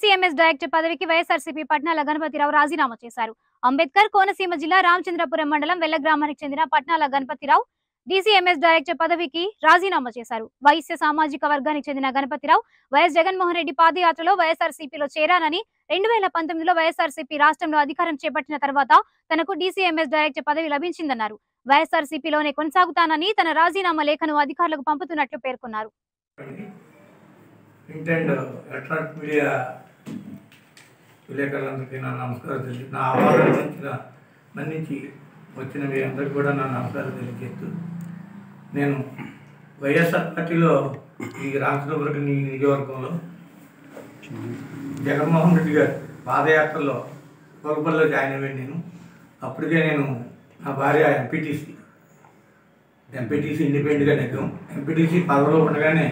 TCMS director పదవికి వైఎస్ఆర్సీపీ పట్నా గణపతిరావు రాజీనామా చేశారు. అంబేద్కర్ కోనసీమ జిల్లా రామచంద్రపురం మండలం వెల్లగ్రామానికి చెందిన పట్నాల గణపతిరావు డీసీఎంఎస్ డైరెక్టర్ పదవికి రాజీనామా చేశారు. వైశ్య సామాజిక వర్గానికి చెందిన గణపతిరావు వైఎస్ జగన్మోహన్ రెడ్డి పాదయాత్రలో వైఎస్ఆర్సీపీలో చేరానని 2019లో వైఎస్ఆర్సీపీ రాష్ట్రంలో అధికారం చేపట్టిన తర్వాత తనకు డీసీఎంఎస్ డైరెక్టర్ పదవి లభించిందన్నారు. వైఎస్ఆర్సీపీలోనే కొనసాగుతానని తన రాజీనామా లేఖను అధికారులకు పంపుతున్నట్లు పేర్కొన్నారు. వచ్చిన మీ అందరికి కూడా నా నమస్కారం తెలియజేస్తూ, నేను వైఎస్ఆర్ పార్టీలో ఈ రామచంద్రపురం నియోజకవర్గంలో జగన్మోహన్ రెడ్డి గారు పాదయాత్రలో కోల్పల్లో జాయిన్ అయ్యాను. నేను అప్పటికే నా భార్య ఎంపీటీసీ ఇండిపెండెంట్గా నెగ్గాం. ఎంపీటీసీ పదవిలో ఉండగానే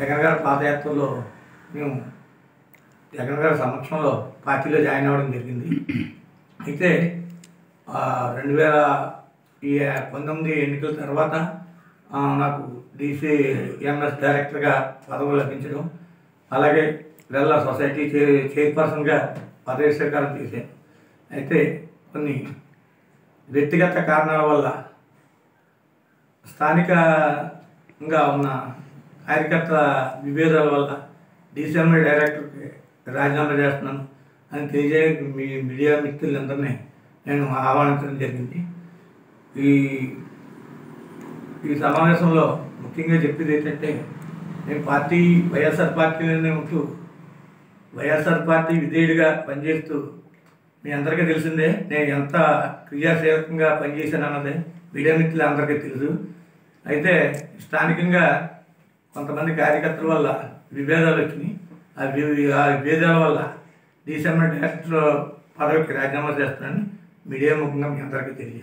జగన్ గారి పాదయాత్రలో మేము జగన్ గారి సమక్షంలో పార్టీలో జాయిన్ అవ్వడం జరిగింది. అయితే 2019 ఎన్నికల తర్వాత నాకు డీసీఎంఎస్ డైరెక్టర్గా పదవి లభించడం, అలాగే వెల్లా సొసైటీ చైర్పర్సన్గా పదవి స్వీకారం చేశాను. అయితే కొన్ని వ్యక్తిగత కారణాల వల్ల స్థానికంగా ఉన్న కార్యకర్త విభేదాల వల్ల డీసీఎంఎస్ డైరెక్టర్కి రాజీనామా చేస్తున్నాను అని తెలియజేయడానికి మీ మీడియా మిత్రులందరినీ నేను ఆహ్వానించడం జరిగింది. ఈ ఈ సమావేశంలో ముఖ్యంగా చెప్పేది ఏంటంటే, నేను వైఎస్ఆర్ పార్టీలోనే ఉంటూ వైఎస్ఆర్ పార్టీ విధేయుడిగా పనిచేస్తూ మీ అందరికీ తెలిసిందే నేను ఎంత క్రియాశీలకంగా పనిచేశాను అన్నది మీడియా మిత్రులు అందరికీ తెలుసు. అయితే స్థానికంగా కొంతమంది కార్యకర్తల వల్ల విభేదాలు వచ్చినాయి. ఆ విభేదాల వల్ల డీసీఎంఎస్ డైరెక్టర్ పదవికి రాజీనామా చేస్తున్నాను. మీడియా ముఖ్యంగా మీ అందరికీ తెలియదు.